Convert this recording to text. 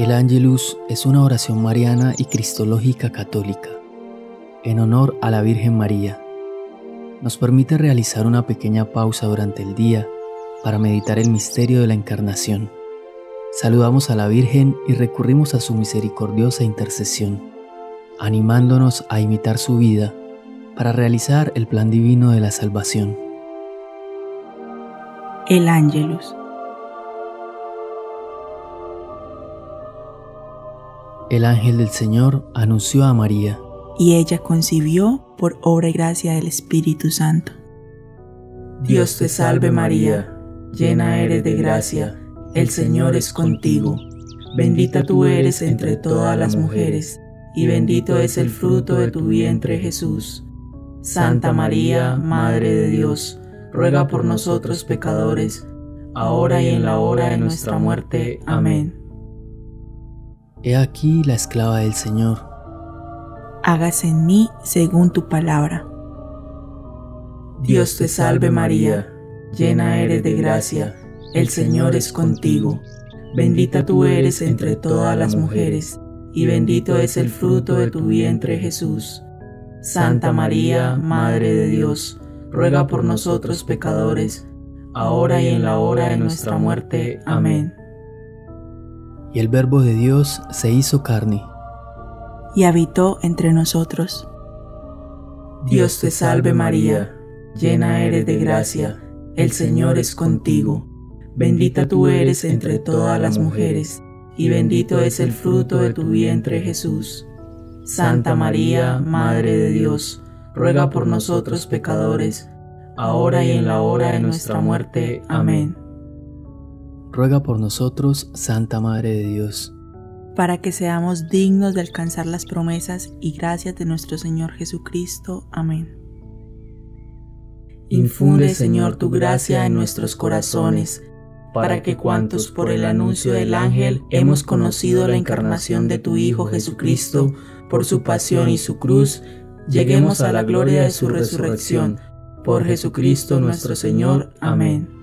El Angelus es una oración mariana y cristológica católica, en honor a la Virgen María. Nos permite realizar una pequeña pausa durante el día para meditar el misterio de la Encarnación. Saludamos a la Virgen y recurrimos a su misericordiosa intercesión, animándonos a imitar su vida para realizar el plan divino de la salvación. El Angelus. El ángel del Señor anunció a María, y ella concibió por obra y gracia del Espíritu Santo. Dios te salve María, llena eres de gracia, el Señor es contigo. Bendita tú eres entre todas las mujeres, y bendito es el fruto de tu vientre Jesús. Santa María, Madre de Dios, ruega por nosotros pecadores, ahora y en la hora de nuestra muerte. Amén. He aquí la esclava del Señor. Hágase en mí según tu palabra. Dios te salve María, llena eres de gracia, el Señor es contigo. Bendita tú eres entre todas las mujeres, y bendito es el fruto de tu vientre Jesús. Santa María, Madre de Dios, ruega por nosotros pecadores, ahora y en la hora de nuestra muerte. Amén. Y el Verbo de Dios se hizo carne, y habitó entre nosotros. Dios te salve María, llena eres de gracia, el Señor es contigo. Bendita tú eres entre todas las mujeres, y bendito es el fruto de tu vientre Jesús. Santa María, Madre de Dios, ruega por nosotros pecadores, ahora y en la hora de nuestra muerte. Amén. Ruega por nosotros, Santa Madre de Dios, para que seamos dignos de alcanzar las promesas y gracias de nuestro Señor Jesucristo. Amén. Infunde, Señor, tu gracia en nuestros corazones, para que cuantos por el anuncio del ángel hemos conocido la encarnación de tu Hijo Jesucristo por su pasión y su cruz, lleguemos a la gloria de su resurrección. Por Jesucristo nuestro Señor. Amén.